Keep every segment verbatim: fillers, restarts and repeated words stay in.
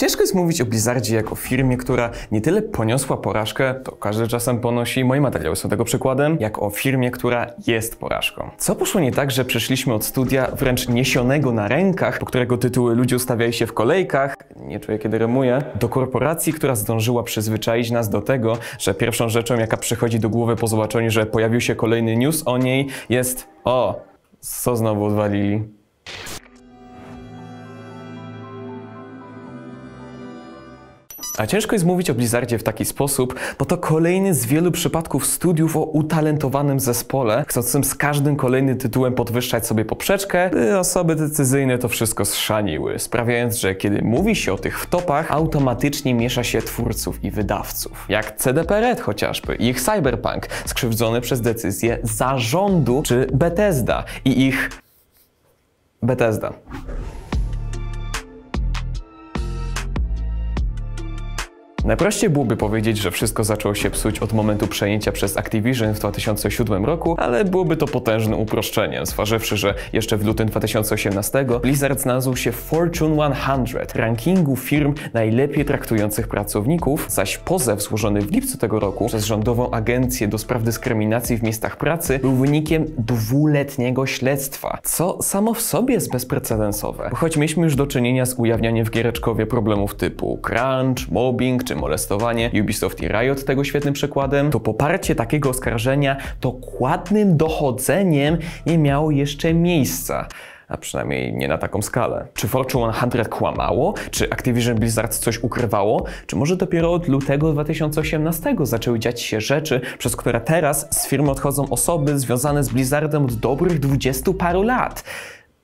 Ciężko jest mówić o Blizzardzie jako firmie, która nie tyle poniosła porażkę, to każdy czasem ponosi, moje materiały są tego przykładem, jak o firmie, która jest porażką. Co poszło nie tak, że przeszliśmy od studia wręcz niesionego na rękach, po którego tytuły ludzie ustawiali się w kolejkach, nie czuję kiedy rymuję, do korporacji, która zdążyła przyzwyczaić nas do tego, że pierwszą rzeczą, jaka przychodzi do głowy po zobaczeniu, że pojawił się kolejny news o niej, jest o, co znowu odwalili. A ciężko jest mówić o Blizzardzie w taki sposób, bo to kolejny z wielu przypadków studiów o utalentowanym zespole, chcącym z każdym kolejnym tytułem podwyższać sobie poprzeczkę, by osoby decyzyjne to wszystko zszaniły, sprawiając, że kiedy mówi się o tych wtopach, automatycznie miesza się twórców i wydawców. Jak C D P Red chociażby, ich Cyberpunk, skrzywdzony przez decyzję zarządu, czy Bethesda i ich... Bethesda. Najprościej byłoby powiedzieć, że wszystko zaczęło się psuć od momentu przejęcia przez Activision w dwa tysiące siódmym roku, ale byłoby to potężnym uproszczeniem, zważywszy, że jeszcze w lutym dwa tysiące osiemnastego Blizzard znalazł się w Fortune sto, rankingu firm najlepiej traktujących pracowników, zaś pozew złożony w lipcu tego roku przez Rządową Agencję do Spraw Dyskryminacji w Miejscach Pracy był wynikiem dwuletniego śledztwa, co samo w sobie jest bezprecedensowe, bo choć mieliśmy już do czynienia z ujawnianiem w giereczkowie problemów typu crunch, mobbing czy molestowanie, Ubisoft i Riot tego świetnym przykładem, to poparcie takiego oskarżenia dokładnym dochodzeniem nie miało jeszcze miejsca. A przynajmniej nie na taką skalę. Czy Fortune sto kłamało? Czy Activision Blizzard coś ukrywało? Czy może dopiero od lutego dwa tysiące osiemnastego zaczęły dziać się rzeczy, przez które teraz z firmy odchodzą osoby związane z Blizzardem od dobrych dwudziestu paru lat?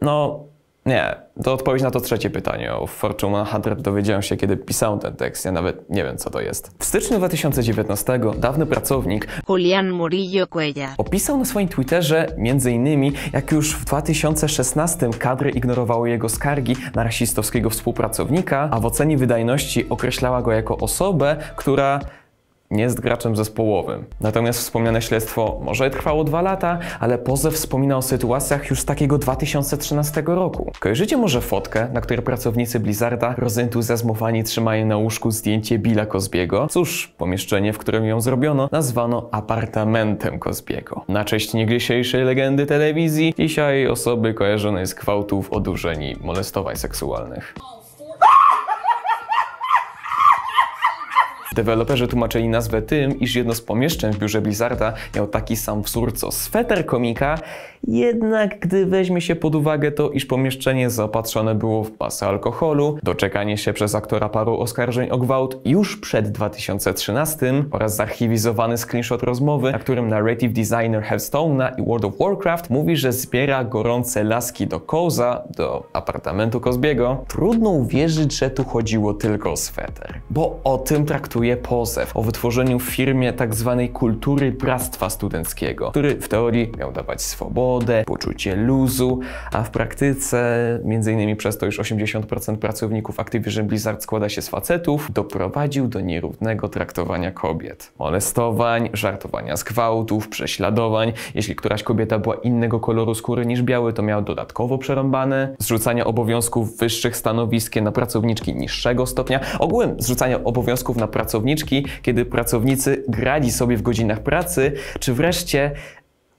No... Nie, to odpowiedź na to trzecie pytanie. O Fortune sto dowiedziałem się, kiedy pisałem ten tekst. Ja nawet nie wiem, co to jest. W styczniu dwa tysiące dziewiętnastego dawny pracownik Julian Murillo Cuellar opisał na swoim Twitterze między innymi jak już w dwa tysiące szesnastym kadry ignorowały jego skargi na rasistowskiego współpracownika, a w ocenie wydajności określała go jako osobę, która... nie jest graczem zespołowym. Natomiast wspomniane śledztwo może trwało dwa lata, ale pozew wspomina o sytuacjach już z takiego dwa tysiące trzynastego roku. Kojarzycie może fotkę, na której pracownicy Blizzarda rozentuzjazmowani trzymają na łóżku zdjęcie Billa Cosbiego? Cóż, pomieszczenie, w którym ją zrobiono, nazwano apartamentem Cosbiego. Na cześć niegdysiejszej legendy telewizji, dzisiaj osoby kojarzonej z gwałtów, odurzeń i molestowań seksualnych. Deweloperzy tłumaczyli nazwę tym, iż jedno z pomieszczeń w biurze Blizzarda miało taki sam wzór co sweter komika, jednak gdy weźmie się pod uwagę to, iż pomieszczenie zaopatrzone było w masę alkoholu, doczekanie się przez aktora paru oskarżeń o gwałt już przed dwa tysiące trzynastym oraz zarchiwizowany screenshot rozmowy, na którym narrative designer Hearthstone'a i World of Warcraft mówi, że zbiera gorące laski do Koza, do apartamentu Cosbiego, trudno uwierzyć, że tu chodziło tylko o sweter. Bo o tym traktuje pozew o wytworzeniu w firmie tzw. kultury bractwa studenckiego, który w teorii miał dawać swobodę, poczucie luzu, a w praktyce, między innymi przez to, iż osiemdziesiąt procent pracowników Activision Blizzard składa się z facetów, doprowadził do nierównego traktowania kobiet. Molestowań, żartowania z gwałtów, prześladowań. Jeśli któraś kobieta była innego koloru skóry niż biały, to miała dodatkowo przerąbane. Zrzucania obowiązków wyższych stanowiskiem na pracowniczki niższego stopnia. Ogółem zrzucania obowiązków na pracowniczki pracowniczki, kiedy pracownicy grali sobie w godzinach pracy, czy wreszcie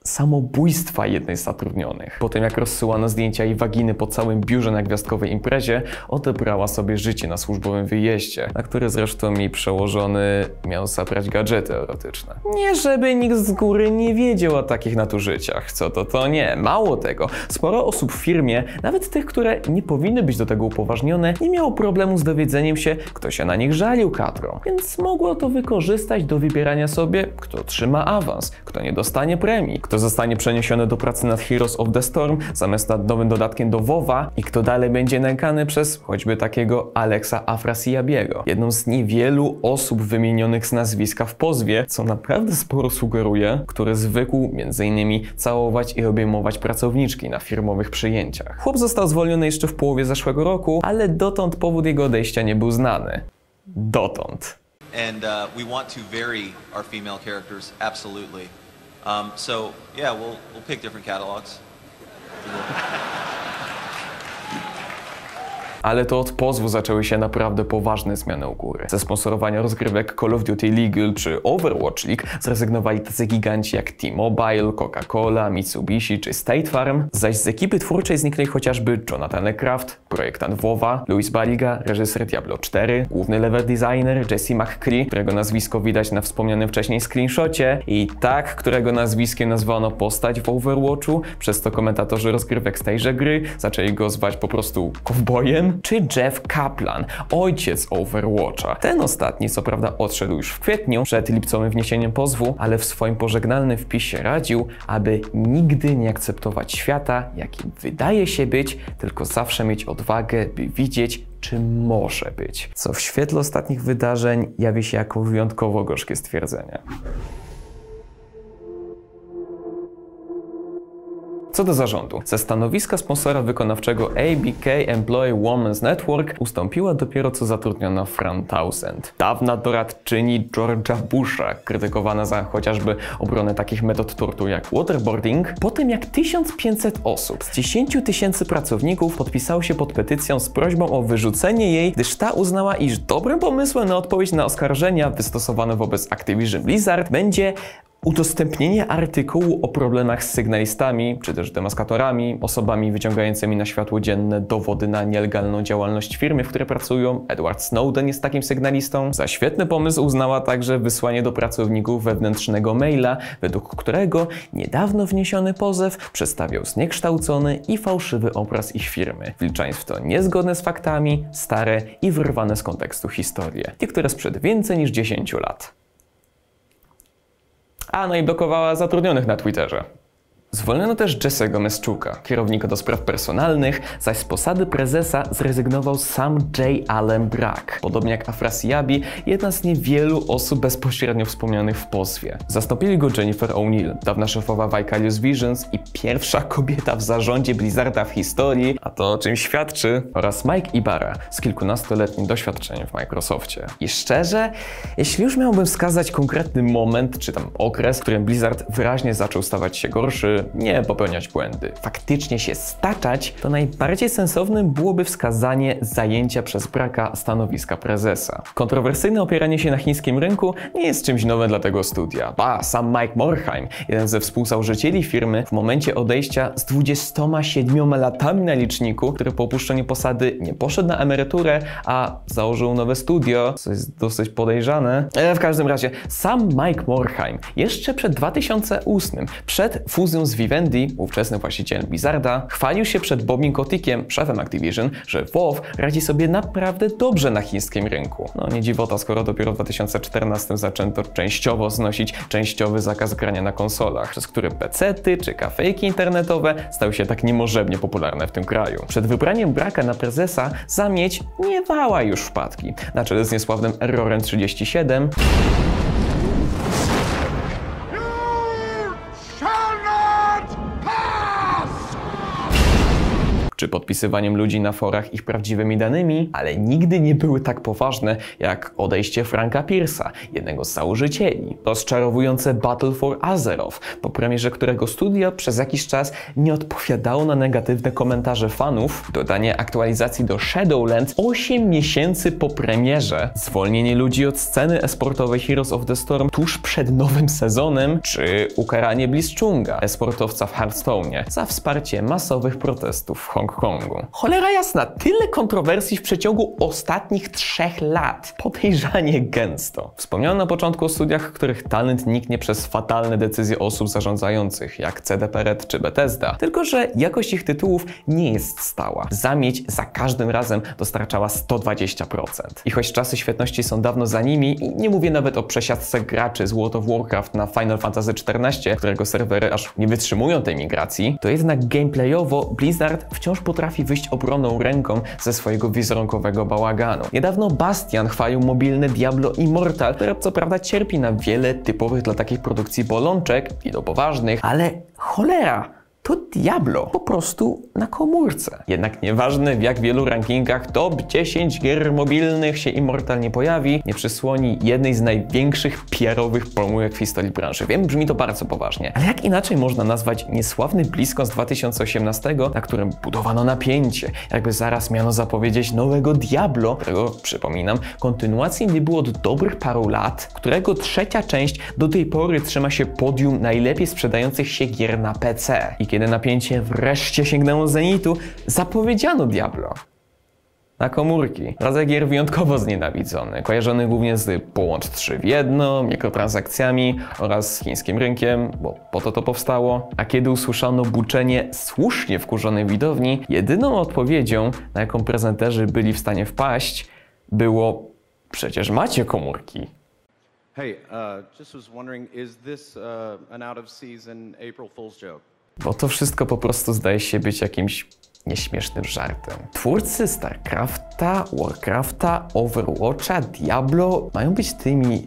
samobójstwa jednej z zatrudnionych. Po tym jak rozsyłano zdjęcia jej waginy po całym biurze na gwiazdkowej imprezie, odebrała sobie życie na służbowym wyjeździe, na który zresztą mi przełożony miał zabrać gadżety erotyczne. Nie żeby nikt z góry nie wiedział o takich nadużyciach, co to to nie. Mało tego, sporo osób w firmie, nawet tych, które nie powinny być do tego upoważnione, nie miało problemu z dowiedzeniem się, kto się na nich żalił kadrą, więc mogło to wykorzystać do wybierania sobie, kto trzyma awans, kto nie dostanie premii, kto zostanie przeniesiony do pracy nad Heroes of the Storm zamiast nad nowym dodatkiem do WoWa i kto dalej będzie nękany przez choćby takiego Alexa Afrasiabiego, jedną z niewielu osób wymienionych z nazwiska w pozwie, co naprawdę sporo sugeruje, który zwykł między innymi całować i obejmować pracowniczki na firmowych przyjęciach. Chłop został zwolniony jeszcze w połowie zeszłego roku, ale dotąd powód jego odejścia nie był znany. Dotąd. And uh, we want to vary our female characters, absolutely. Um, so, yeah, we'll, we'll pick different catalogs. ale to od pozwu zaczęły się naprawdę poważne zmiany u góry. Ze sponsorowania rozgrywek Call of Duty League czy Overwatch League zrezygnowali tacy giganci jak T-Mobile, Coca-Cola, Mitsubishi czy State Farm, zaś z ekipy twórczej zniknęli chociażby Jonathan Kraft, projektant WoWa, Louis Baliga, reżyser Diablo cztery, główny level designer Jesse McCree, którego nazwisko widać na wspomnianym wcześniej screenshocie, i tak, którego nazwiskiem nazwano postać w Overwatchu, przez to komentatorzy rozgrywek z tejże gry zaczęli go zwać po prostu kowbojem, czy Jeff Kaplan, ojciec Overwatcha. Ten ostatni co prawda odszedł już w kwietniu, przed lipcowym wniesieniem pozwu, ale w swoim pożegnalnym wpisie radził, aby nigdy nie akceptować świata, jakim wydaje się być, tylko zawsze mieć odwagę, by widzieć, czym może być. Co w świetle ostatnich wydarzeń jawi się jako wyjątkowo gorzkie stwierdzenie. Co do zarządu. Ze stanowiska sponsora wykonawczego A B K Employee Women's Network ustąpiła dopiero co zatrudniona Fran Townsend. Dawna doradczyni George'a Busha, krytykowana za chociażby obronę takich metod tortur jak waterboarding, po tym jak tysiąc pięćset osób z dziesięć tysięcy pracowników podpisało się pod petycją z prośbą o wyrzucenie jej, gdyż ta uznała, iż dobrym pomysłem na odpowiedź na oskarżenia wystosowane wobec Activision Blizzard będzie udostępnienie artykułu o problemach z sygnalistami, czy też demaskatorami, osobami wyciągającymi na światło dzienne dowody na nielegalną działalność firmy, w której pracują. Edward Snowden jest takim sygnalistą. Za świetny pomysł uznała także wysłanie do pracowników wewnętrznego maila, według którego niedawno wniesiony pozew przedstawiał zniekształcony i fałszywy obraz ich firmy, wliczając w to niezgodne z faktami, stare i wyrwane z kontekstu historie, niektóre sprzed więcej niż dziesięciu lat. A, no i blokowała zatrudnionych na Twitterze. Zwolniono też Jesse'ego Meszczuka, kierownika do spraw personalnych, zaś z posady prezesa zrezygnował sam Jay Allen Brack. Podobnie jak Afrasiabi, jedna z niewielu osób bezpośrednio wspomnianych w pozwie. Zastąpili go Jennifer O'Neill, dawna szefowa Vicarious Visions i pierwsza kobieta w zarządzie Blizzarda w historii, a to o czym świadczy, oraz Mike Ibarra z kilkunastoletnim doświadczeniem w Microsoftie. I szczerze, jeśli już miałbym wskazać konkretny moment, czy tam okres, w którym Blizzard wyraźnie zaczął stawać się gorszy, nie popełniać błędy, faktycznie się staczać, to najbardziej sensownym byłoby wskazanie zajęcia przez Bracka stanowiska prezesa. Kontrowersyjne opieranie się na chińskim rynku nie jest czymś nowym dla tego studia. Ba, sam Mike Morhaim, jeden ze współzałożycieli firmy, w momencie odejścia z dwudziestoma siedmioma latami na liczniku, który po opuszczeniu posady nie poszedł na emeryturę, a założył nowe studio, co jest dosyć podejrzane. E, w każdym razie, sam Mike Morhaim jeszcze przed dwa tysiące ósmym, przed fuzją z Z Vivendi, ówczesny właściciel Blizzarda, chwalił się przed Bobiem Kotikiem, szefem Activision, że WoW radzi sobie naprawdę dobrze na chińskim rynku. No nie dziwota, skoro dopiero w dwa tysiące czternastym zaczęto częściowo znosić częściowy zakaz grania na konsolach, przez który pecety czy kafejki internetowe stały się tak niemożebnie popularne w tym kraju. Przed wybraniem Bracka na prezesa zamieć miewała już wpadki, na czele z niesławnym Errorem trzydzieści siedem, czy podpisywaniem ludzi na forach ich prawdziwymi danymi, ale nigdy nie były tak poważne jak odejście Franka Pierce'a, jednego z założycieli. Rozczarowujące Battle for Azeroth, po premierze którego studio przez jakiś czas nie odpowiadało na negatywne komentarze fanów, dodanie aktualizacji do Shadowlands osiem miesięcy po premierze, zwolnienie ludzi od sceny esportowej Heroes of the Storm tuż przed nowym sezonem, czy ukaranie Blizzchunga, esportowca w Hearthstone'ie, za wsparcie masowych protestów w Hongkongu. Kongu. Cholera jasna, tyle kontrowersji w przeciągu ostatnich trzech lat. Podejrzanie gęsto. Wspomniałem na początku o studiach, których talent niknie przez fatalne decyzje osób zarządzających, jak C D P Red czy Bethesda, tylko że jakość ich tytułów nie jest stała. Zamieć za każdym razem dostarczała sto dwadzieścia procent. I choć czasy świetności są dawno za nimi, nie mówię nawet o przesiadce graczy z World of Warcraft na Final Fantasy czternaście, którego serwery aż nie wytrzymują tej migracji, to jednak gameplayowo Blizzard wciąż potrafi wyjść obronną ręką ze swojego wizerunkowego bałaganu. Niedawno Bastian chwalił mobilne Diablo Immortal, które co prawda cierpi na wiele typowych dla takich produkcji bolączek i do poważnych, ale cholera! to Diablo po prostu na komórce. Jednak nieważne w jak wielu rankingach top dziesięć gier mobilnych się Immortal nie pojawi, nie przysłoni jednej z największych P R-owych pomyłek w historii branży. Wiem, brzmi to bardzo poważnie, ale jak inaczej można nazwać niesławny BlizzCon z dwa tysiące osiemnastego, na którym budowano napięcie, jakby zaraz miano zapowiedzieć nowego Diablo, którego, przypominam, kontynuacji nie było od dobrych paru lat, którego trzecia część do tej pory trzyma się podium najlepiej sprzedających się gier na P C. I kiedy napięcie wreszcie sięgnęło zenitu, zapowiedziano Diablo na komórki. Rodzaj gier wyjątkowo znienawidzony, kojarzony głównie z połącz trzy w jednym, mikrotransakcjami oraz chińskim rynkiem, bo po to to powstało. A kiedy usłyszano buczenie słusznie wkurzonej widowni, jedyną odpowiedzią, na jaką prezenterzy byli w stanie wpaść, było: przecież macie komórki. Hey, uh, just was wondering, is this uh, an out of season April Fool's joke? Bo to wszystko po prostu zdaje się być jakimś nieśmiesznym żartem. Twórcy StarCrafta, Warcrafta, Overwatcha, Diablo mają być tymi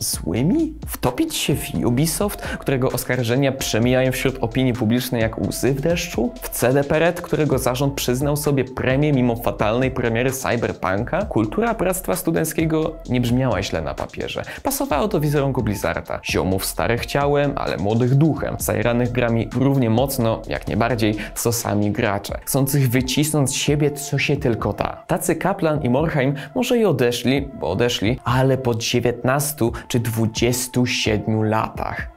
złymi? Wtopić się w Ubisoft, którego oskarżenia przemijają wśród opinii publicznej jak łzy w deszczu? W C D P Red, którego zarząd przyznał sobie premię mimo fatalnej premiery Cyberpunka? Kultura bractwa studenckiego nie brzmiała źle na papierze. Pasowało do wizerunku Blizzarda. Ziomów starych ciałem, ale młodych duchem, zajranych grami równie mocno, jak nie bardziej, co sami gracze, chcących wycisnąć z siebie co się tylko da. Tacy Kaplan i Morhaim może i odeszli, bo odeszli, ale po dziewiętnastu czy dwudziestu siedmiu latach.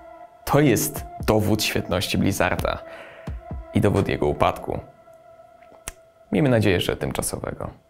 To jest dowód świetności Blizzarda i dowód jego upadku. Miejmy nadzieję, że tymczasowego.